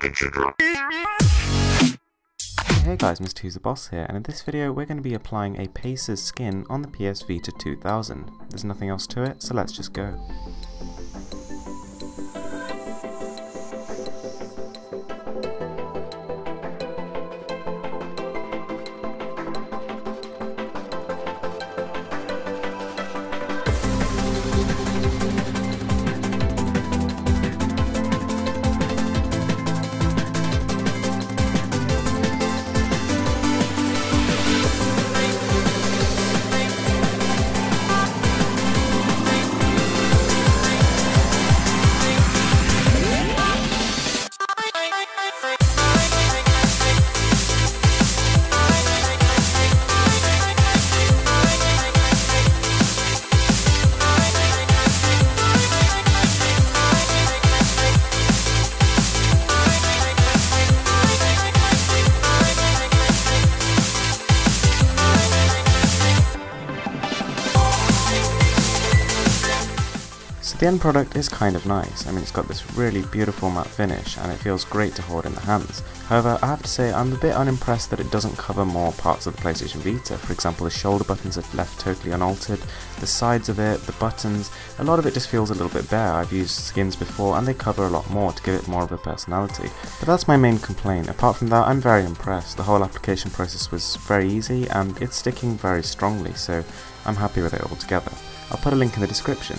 Hey guys, Mr. Who's the Boss here, and in this video we're going to be applying a Pacer skin on the PS Vita 2000. There's nothing else to it, so let's just go. The end product is kind of nice. I mean, it's got this really beautiful matte finish and it feels great to hold in the hands. However, I have to say I'm a bit unimpressed that it doesn't cover more parts of the PlayStation Vita. For example, the shoulder buttons are left totally unaltered, the sides of it, the buttons, a lot of it just feels a little bit bare. I've used skins before and they cover a lot more to give it more of a personality. But that's my main complaint. Apart from that, I'm very impressed. The whole application process was very easy and it's sticking very strongly, so I'm happy with it altogether. I'll put a link in the description.